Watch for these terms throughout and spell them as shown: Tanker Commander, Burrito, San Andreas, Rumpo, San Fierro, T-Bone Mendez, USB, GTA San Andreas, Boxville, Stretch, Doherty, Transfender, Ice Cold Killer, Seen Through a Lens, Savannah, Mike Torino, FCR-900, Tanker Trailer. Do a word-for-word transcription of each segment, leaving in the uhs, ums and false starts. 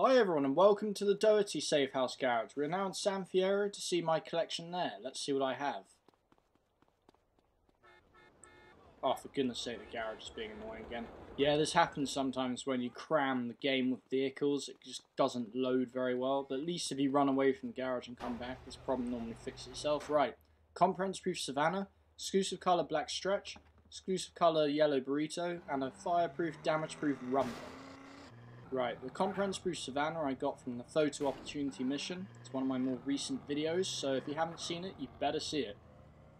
Hi everyone and welcome to the Doherty Safe House Garage. We're now in San Fierro to see my collection there. Let's see what I have. Oh, for goodness sake, the garage is being annoying again. Yeah, this happens sometimes when you cram the game with vehicles. It just doesn't load very well. But at least if you run away from the garage and come back, this problem normally fixes itself. Right, comprehensive-proof Savannah, exclusive colour black Stretch, exclusive colour yellow Burrito, and a fireproof, damage-proof Rumpo. Right, the comprehensive-proof Savannah I got from the Photo Opportunity mission. It's one of my more recent videos, so if you haven't seen it, you better see it.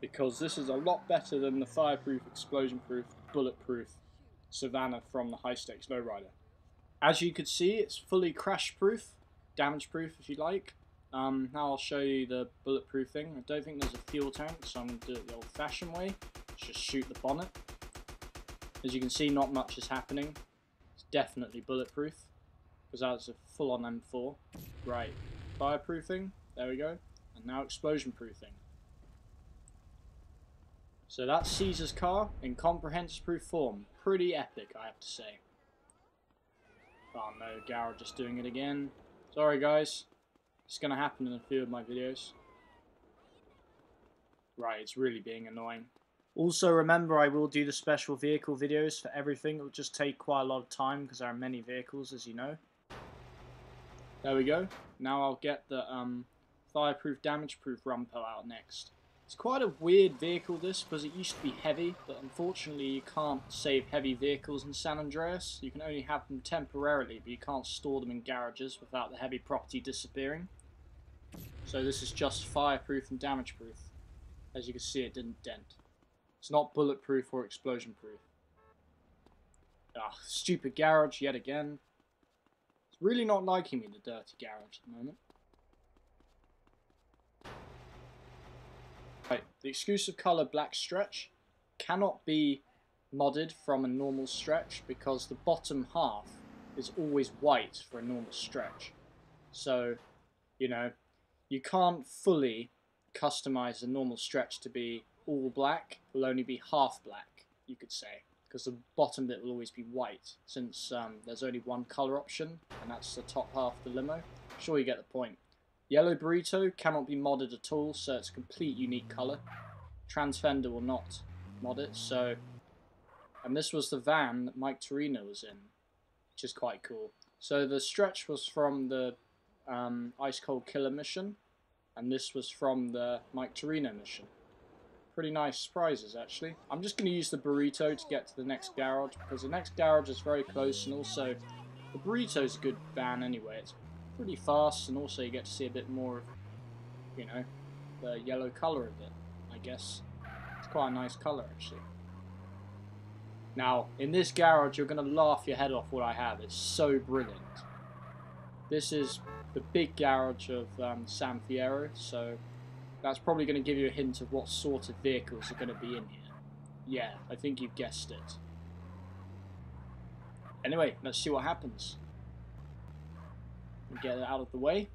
Because this is a lot better than the fireproof, explosion-proof, bulletproof Savannah from the high-stakes lowrider. As you could see, it's fully crash-proof, damage-proof if you like. Um, now I'll show you the bulletproof thing. I don't think there's a fuel tank, so I'm going to do it the old-fashioned way. Let's just shoot the bonnet. As you can see, not much is happening. Definitely bulletproof, because that's a full-on M four. Right, fireproofing, there we go, and now explosion-proofing. So that's Caesar's car in comprehensive-proof form. Pretty epic, I have to say. Oh no, garage just doing it again. Sorry guys, it's going to happen in a few of my videos. Right, it's really being annoying. Also remember, I will do the special vehicle videos for everything. It will just take quite a lot of time because there are many vehicles, as you know. There we go. Now I'll get the um, fireproof, damage-proof Rumpo out next. It's quite a weird vehicle this, because it used to be heavy, but unfortunately you can't save heavy vehicles in San Andreas. You can only have them temporarily, but you can't store them in garages without the heavy property disappearing. So this is just fireproof and damage-proof. As you can see, it didn't dent. It's not bulletproof or explosion-proof. Ah, stupid garage yet again. It's really not liking me, the dirty garage at the moment. Right, the exclusive colour black Stretch cannot be modded from a normal Stretch because the bottom half is always white for a normal Stretch. So, you know, you can't fully customise a normal Stretch to be all black. Will only be half black, you could say, because the bottom bit will always be white, since um, there's only one colour option, and that's the top half of the limo. Sure, you get the point. Yellow Burrito cannot be modded at all, so it's a complete unique colour. Transfender will not mod it, so... And this was the van that Mike Torino was in, which is quite cool. So the Stretch was from the um, Ice Cold Killer mission, and this was from the Mike Torino mission. Pretty nice surprises, actually. I'm just going to use the Burrito to get to the next garage, because the next garage is very close, and also the Burrito's a good van anyway. It's pretty fast, and also you get to see a bit more of, you know, the yellow colour of it, I guess. It's quite a nice colour, actually. Now, in this garage, you're going to laugh your head off what I have. It's so brilliant. This is the big garage of um, San Fierro, so... That's probably going to give you a hint of what sort of vehicles are going to be in here. Yeah, I think you've guessed it. Anyway, let's see what happens. Get it out of the way.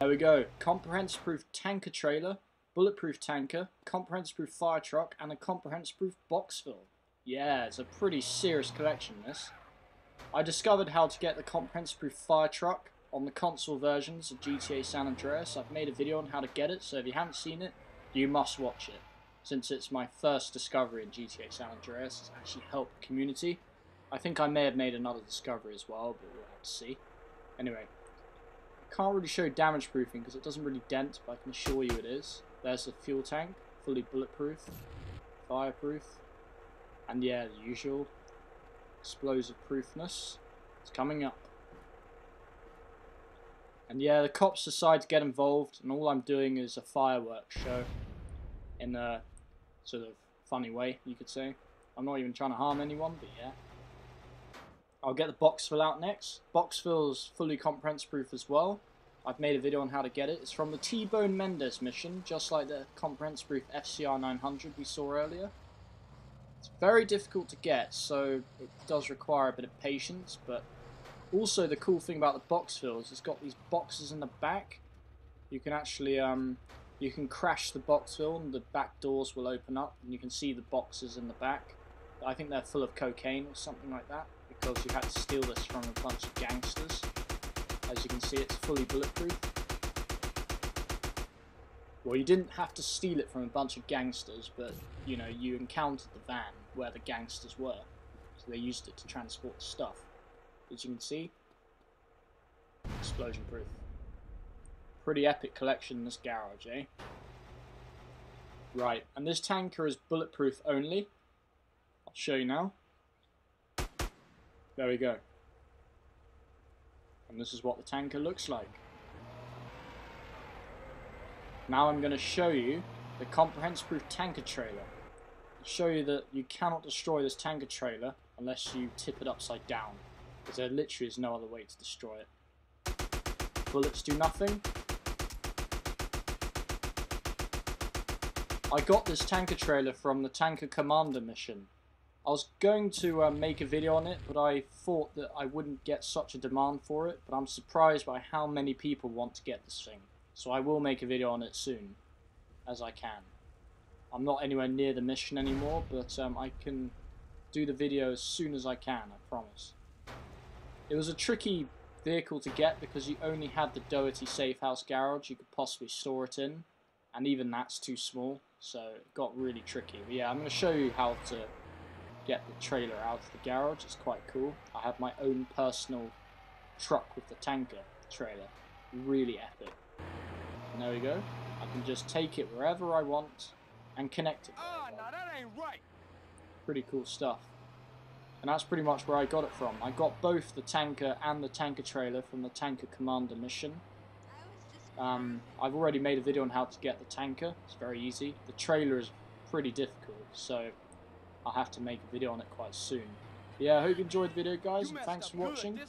There we go. Comprehensive-proof tanker trailer, bulletproof tanker, comprehensive-proof fire truck, and a comprehensive-proof Boxville. Yeah, it's a pretty serious collection, this. I discovered how to get the comprehensive-proof fire truck on the console versions of G T A San Andreas. I've made a video on how to get it, so if you haven't seen it, you must watch it. Since it's my first discovery in G T A San Andreas, it's actually helped the community. I think I may have made another discovery as well, but we'll have to see. Anyway, can't really show damage proofing because it doesn't really dent, but I can assure you it is. There's the fuel tank, fully bulletproof, fireproof, and yeah, the usual. Explosive proofness. It's coming up. And yeah, the cops decide to get involved, and all I'm doing is a fireworks show in a sort of funny way, you could say. I'm not even trying to harm anyone, but yeah. I'll get the Boxville out next. Boxville's fully comprehensive proof as well. I've made a video on how to get it. It's from the T-Bone Mendez mission, just like the comprehensive proof F C R nine hundred we saw earlier. It's very difficult to get, so it does require a bit of patience, but also the cool thing about the Boxville is it's got these boxes in the back. You can actually, um, you can crash the Boxville and the back doors will open up, and you can see the boxes in the back. I think they're full of cocaine or something like that, because you had to steal this from a bunch of gangsters. As you can see, it's fully bulletproof. Well, you didn't have to steal it from a bunch of gangsters, but, you know, you encountered the van where the gangsters were. So they used it to transport stuff. As you can see, explosion proof. Pretty epic collection in this garage, eh? Right, and this tanker is bulletproof only. I'll show you now. There we go. And this is what the tanker looks like. Now I'm going to show you the comprehensive proof tanker trailer. I'll show you that you cannot destroy this tanker trailer unless you tip it upside down, because there literally is no other way to destroy it. Bullets do nothing. I got this tanker trailer from the Tanker Commander mission. I was going to uh, make a video on it, but I thought that I wouldn't get such a demand for it, but I'm surprised by how many people want to get this thing. So I will make a video on it soon, as I can. I'm not anywhere near the mission anymore, but um, I can do the video as soon as I can, I promise. It was a tricky vehicle to get because you only had the Doherty safe house garage you could possibly store it in, and even that's too small, so it got really tricky. But yeah, I'm going to show you how to get the trailer out of the garage. It's quite cool. I have my own personal truck with the tanker trailer. Really epic. And there we go. I can just take it wherever I want and connect it. Oh, no, that ain't right. Pretty cool stuff. And that's pretty much where I got it from. I got both the tanker and the tanker trailer from the Tanker Commander mission. Um, I've already made a video on how to get the tanker. It's very easy. The trailer is pretty difficult, so I'll have to make a video on it quite soon. But yeah, I hope you enjoyed the video, guys, and thanks for watching.